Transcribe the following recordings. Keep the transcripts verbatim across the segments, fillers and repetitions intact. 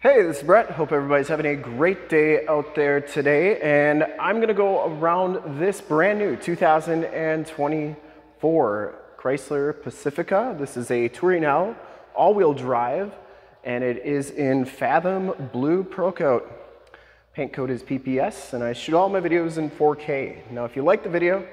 Hey, this is Brett. Hope everybody's having a great day out there today, and I'm going to go around this brand new two thousand twenty-four Chrysler Pacifica. This is a Touring L, all-wheel drive, and it is in Fathom Blue Pro Coat. Paint code is P P S, and I shoot all my videos in four K. Now, if you like the video,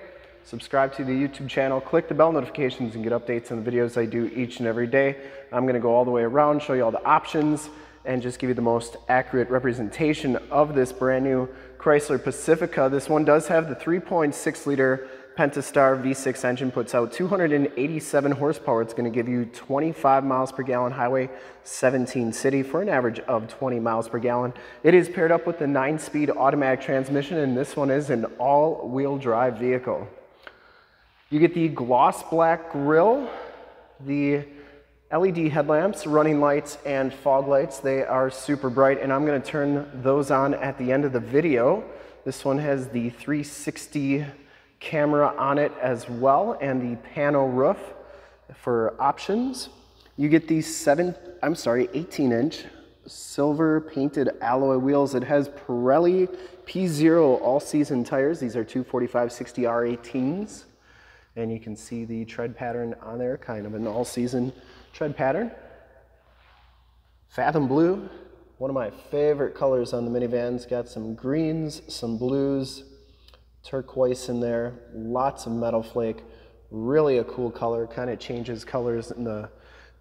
subscribe to the YouTube channel, click the bell notifications, and get updates on the videos I do each and every day. I'm going to go all the way around, show you all the options, and just give you the most accurate representation of this brand new Chrysler Pacifica. This one does have the three point six liter Pentastar V six engine, puts out two hundred eighty-seven horsepower. It's gonna give you twenty-five miles per gallon highway, seventeen city, for an average of twenty miles per gallon. It is paired up with the nine speed automatic transmission, and this one is an all wheel drive vehicle. You get the gloss black grille, the L E D headlamps, running lights, and fog lights. They are super bright, and I'm going to turn those on at the end of the video. This one has the three sixty camera on it as well, and the pano roof for options. You get these seven, I'm sorry, eighteen inch silver painted alloy wheels. It has Pirelli P Zero all-season tires. These are two forty-five sixty R eighteens, and you can see the tread pattern on there, kind of an all-season tread pattern. Fathom blue, one of my favorite colors on the minivans. Got some greens, some blues, turquoise in there, lots of metal flake. Really a cool color, kind of changes colors in the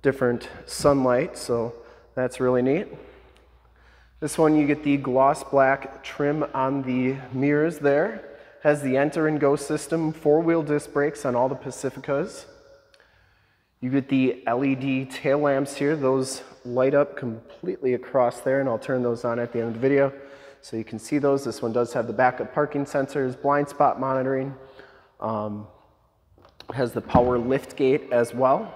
different sunlight, so that's really neat. This one, you get the gloss black trim on the mirrors there. Has the enter and go system, four-wheel disc brakes on all the Pacificas. You get the L E D tail lamps here. Those light up completely across there, and I'll turn those on at the end of the video so you can see those. This one does have the backup parking sensors, blind spot monitoring. Um, has the power lift gate as well.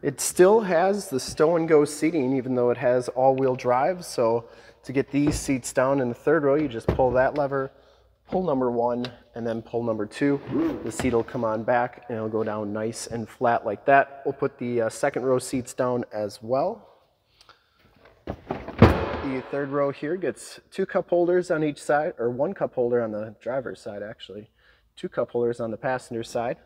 It still has the stow and go seating, even though it has all-wheel drive. So to get these seats down in the third row, you just pull that lever, pull number one, and then pull number two. The seat will come on back, and it'll go down nice and flat like that. We'll put the uh, second row seats down as well. The third row here gets two cup holders on each side, or one cup holder on the driver's side, actually. Two cup holders on the passenger side,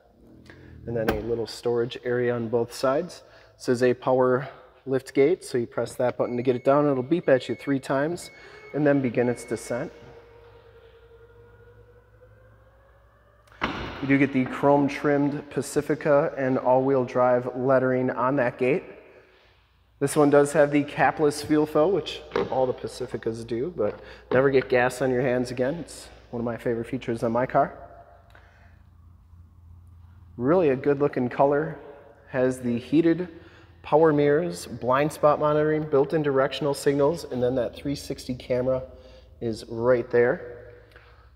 and then a little storage area on both sides. This is a power lift gate, so you press that button to get it down. It'll beep at you three times, and then begin its descent. You do get the chrome trimmed Pacifica and all-wheel drive lettering on that gate. This one does have the capless fuel fill, which all the Pacificas do, but never get gas on your hands again. It's one of my favorite features on my car. Really a good looking color. Has the heated power mirrors, blind spot monitoring, built-in directional signals, and then that three sixty camera is right there.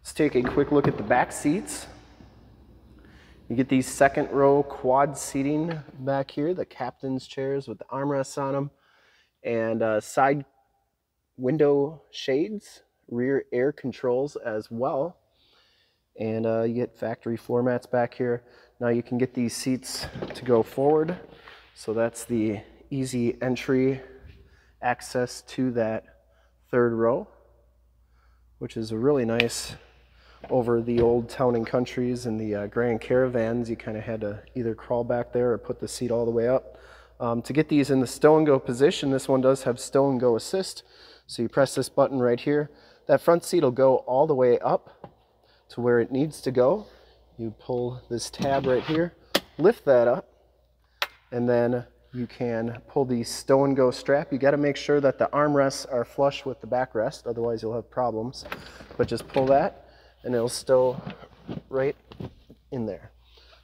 Let's take a quick look at the back seats. You get these second row quad seating back here, the captain's chairs with the armrests on them, and uh, side window shades, rear air controls as well. And uh, you get factory floor mats back here. Now you can get these seats to go forward. So that's the easy entry access to that third row, which is a really nice. Over the old Town and Countries and the uh, Grand Caravans, you kind of had to either crawl back there or put the seat all the way up. Um, to get these in the stow and go position, this one does have stow and go assist. So you press this button right here. That front seat will go all the way up to where it needs to go. You pull this tab right here, lift that up, and then you can pull the stow and go strap. You got to make sure that the armrests are flush with the backrest, otherwise you'll have problems. But just pull that, and it'll stow right in there.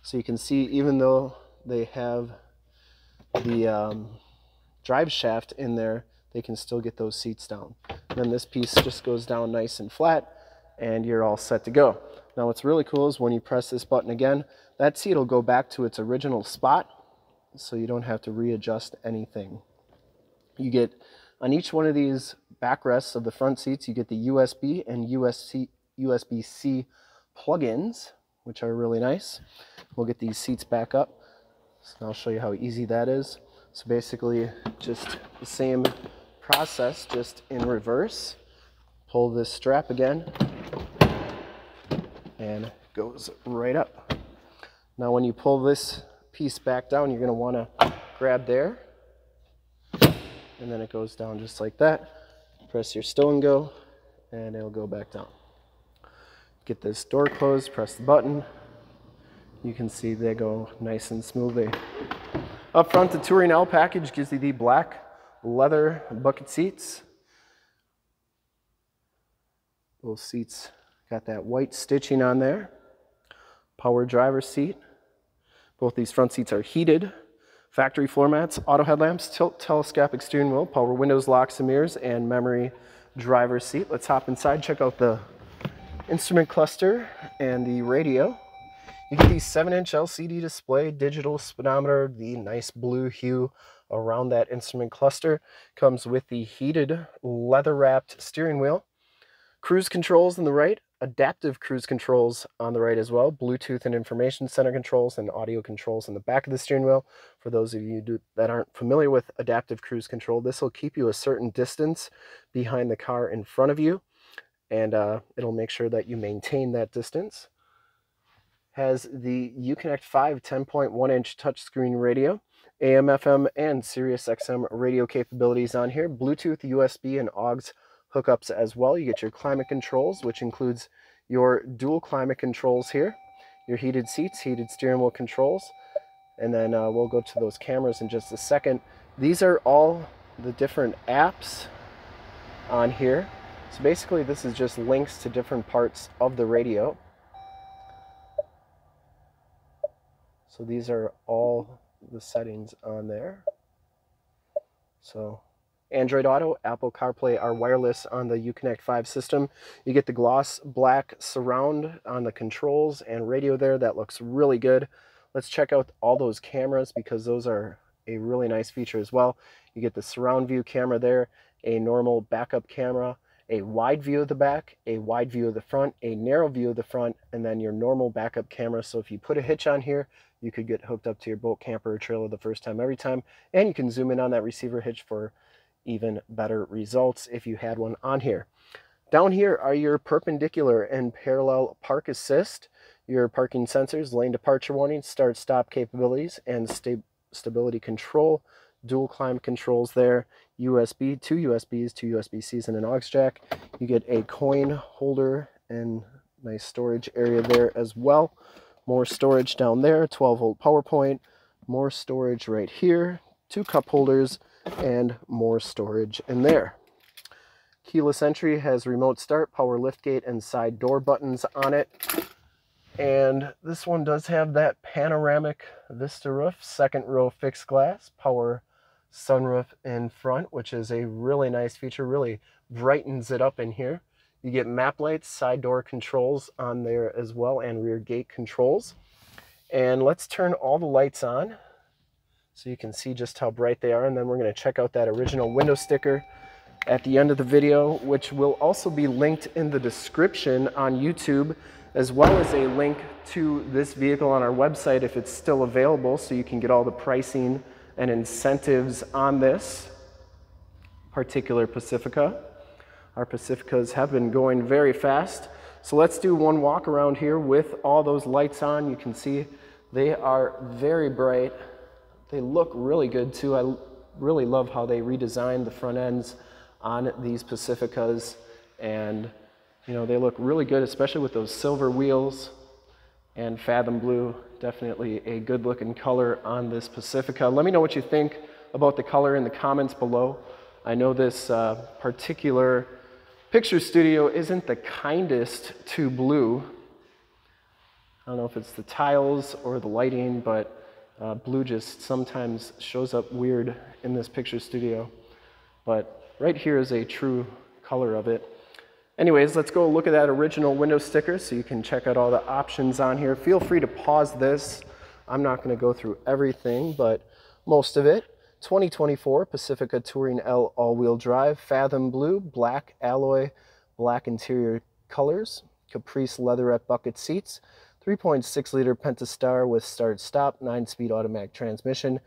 So you can see, even though they have the um, drive shaft in there, they can still get those seats down. And then this piece just goes down nice and flat, and you're all set to go. Now what's really cool is when you press this button again, that seat will go back to its original spot, so you don't have to readjust anything. You get, on each one of these backrests of the front seats, you get the U S B and U S C plugins, which are really nice. We'll get these seats back up, so I'll show you how easy that is. So basically just the same process, just in reverse. Pull this strap again and it goes right up. Now when you pull this piece back down, you're going to want to grab there, and then it goes down just like that. Press your still and go, and it'll go back down. Get this door closed, press the button. You can see they go nice and smoothly. Up front, the Touring L package gives you the black leather bucket seats. Those seats got that white stitching on there. Power driver seat. Both these front seats are heated. Factory floor mats, auto headlamps, tilt telescopic steering wheel, power windows, locks and mirrors, and memory driver seat. Let's hop inside, check out the instrument cluster and the radio. You get the seven inch L C D display, digital speedometer, the nice blue hue around that instrument cluster. Comes with the heated leather-wrapped steering wheel. Cruise controls on the right, adaptive cruise controls on the right as well, Bluetooth and information center controls and audio controls on the back of the steering wheel. For those of you do, that aren't familiar with adaptive cruise control, this will keep you a certain distance behind the car in front of you, and uh, it'll make sure that you maintain that distance. Has the Uconnect five ten point one inch touchscreen radio, A M F M and SiriusXM radio capabilities on here, Bluetooth, U S B, and aux hookups as well. You get your climate controls, which includes your dual climate controls here, your heated seats, heated steering wheel controls, and then uh, we'll go to those cameras in just a second. These are all the different apps on here. So basically this is just links to different parts of the radio. So these are all the settings on there. So Android Auto, Apple CarPlay are wireless on the Uconnect five system. You get the gloss black surround on the controls and radio there. That looks really good. Let's check out all those cameras because those are a really nice feature as well. You get the surround view camera there, a normal backup camera, a wide view of the back, a wide view of the front, a narrow view of the front, and then your normal backup camera. So if you put a hitch on here, you could get hooked up to your boat, camper, or trailer the first time every time, and you can zoom in on that receiver hitch for even better results if you had one on here. Down here are your perpendicular and parallel park assist, your parking sensors, lane departure warnings, start stop capabilities, and sta stability control. Dual climate controls there, U S B, two U S Bs, two U S B Cs, and an aux jack. You get a coin holder and nice storage area there as well. More storage down there, twelve volt power point, more storage right here, two cup holders, and more storage in there. Keyless entry has remote start, power liftgate, and side door buttons on it. And this one does have that panoramic vista roof, second row fixed glass, power sunroof in front, which is a really nice feature, really brightens it up in here. You get map lights, side door controls on there as well, and rear gate controls. And let's turn all the lights on so you can see just how bright they are. And then we're going to check out that original window sticker at the end of the video, which will also be linked in the description on YouTube, as well as a link to this vehicle on our website if it's still available, so you can get all the pricing and incentives on this particular Pacifica. Our Pacificas have been going very fast. So let's do one walk around here with all those lights on. You can see they are very bright. They look really good too. I really love how they redesigned the front ends on these Pacificas, and you know, they look really good, especially with those silver wheels and Fathom Blue. Definitely a good looking color on this Pacifica. Let me know what you think about the color in the comments below. I know this uh, particular picture studio isn't the kindest to blue. I don't know if it's the tiles or the lighting, but uh, blue just sometimes shows up weird in this picture studio. But right here is a true color of it. Anyways, let's go look at that original window sticker so you can check out all the options on here. Feel free to pause this. I'm not going to go through everything, but most of it. twenty twenty-four Pacifica Touring L all-wheel drive, Fathom Blue, black alloy, black interior colors, Caprice leatherette bucket seats, three point six liter Pentastar with start-stop, nine-speed automatic transmission,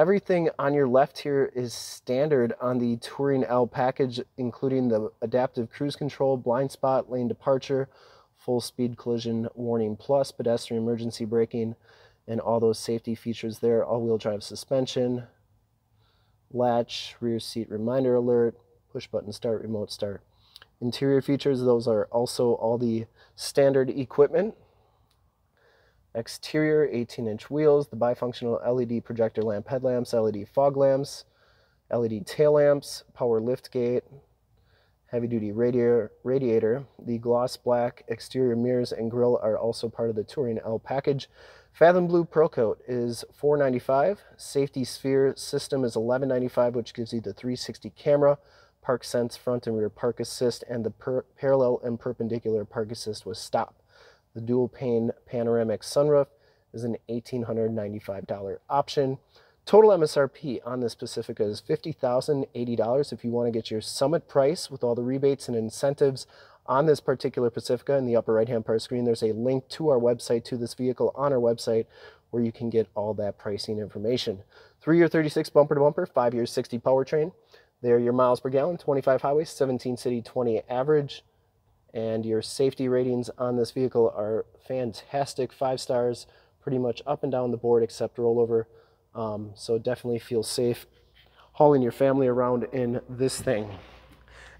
Everything on your left here is standard on the Touring L package, including the adaptive cruise control, blind spot, lane departure, full speed collision warning plus, pedestrian emergency braking, and all those safety features there. All-wheel drive suspension, latch, rear seat reminder alert, push button start, remote start. Interior features, those are also all the standard equipment. Exterior, eighteen inch wheels, the bifunctional L E D projector lamp headlamps, L E D fog lamps, L E D tail lamps, power lift gate, heavy duty radiator, radiator. The gloss black exterior mirrors and grille are also part of the Touring L package. Fathom Blue Pearl Coat is four ninety-five dollars. Safety Sphere system is eleven ninety-five dollars, which gives you the three sixty camera, Park Sense front and rear park assist, and the per parallel and perpendicular park assist with stop. The dual pane panoramic sunroof is an one thousand eight hundred ninety-five dollar option. Total M S R P on this Pacifica is fifty thousand eighty dollars. If you want to get your Summit price with all the rebates and incentives on this particular Pacifica, in the upper right hand part of the screen, there's a link to our website, to this vehicle on our website, where you can get all that pricing information. three year thirty-six bumper to bumper, five year sixty powertrain. There are your miles per gallon, twenty-five highway, seventeen city, twenty average. And your safety ratings on this vehicle are fantastic. Five stars pretty much up and down the board except rollover. Um, so definitely feel safe hauling your family around in this thing.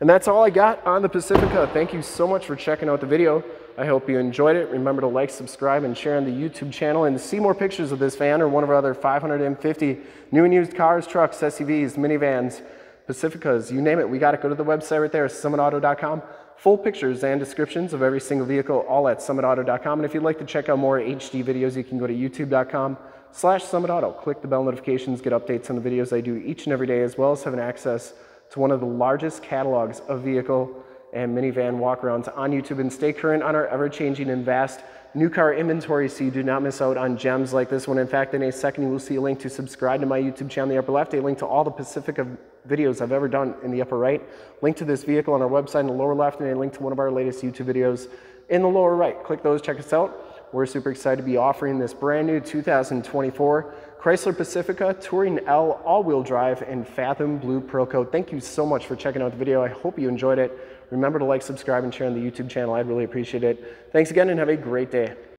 And that's all I got on the Pacifica. Thank you so much for checking out the video. I hope you enjoyed it. Remember to like, subscribe, and share on the YouTube channel. And to see more pictures of this van or one of our other five hundred fifty new and used cars, trucks, S U Vs, minivans, Pacificas, you name it, we got it. Go to the website right there, summit auto dot com. Full pictures and descriptions of every single vehicle, all at summit auto dot com. And if you'd like to check out more H D videos, you can go to youtube dot com slash summit auto. Click the bell notifications, get updates on the videos I do each and every day, as well as having access to one of the largest catalogs of vehicle and minivan walkarounds on YouTube. And stay current on our ever-changing and vast new car inventory so you do not miss out on gems like this one. In fact, in a second, you will see a link to subscribe to my YouTube channel in the upper left, a link to all the Pacifica videos I've ever done in the upper right, link to this vehicle on our website in the lower left, and a link to one of our latest YouTube videos in the lower right. Click those, check us out. We're super excited to be offering this brand new two thousand twenty-four Chrysler Pacifica Touring L all-wheel drive and Fathom Blue Pearl Coat. Thank you so much for checking out the video. I hope you enjoyed it. Remember to like, subscribe, and share on the YouTube channel. I'd really appreciate it. Thanks again and have a great day.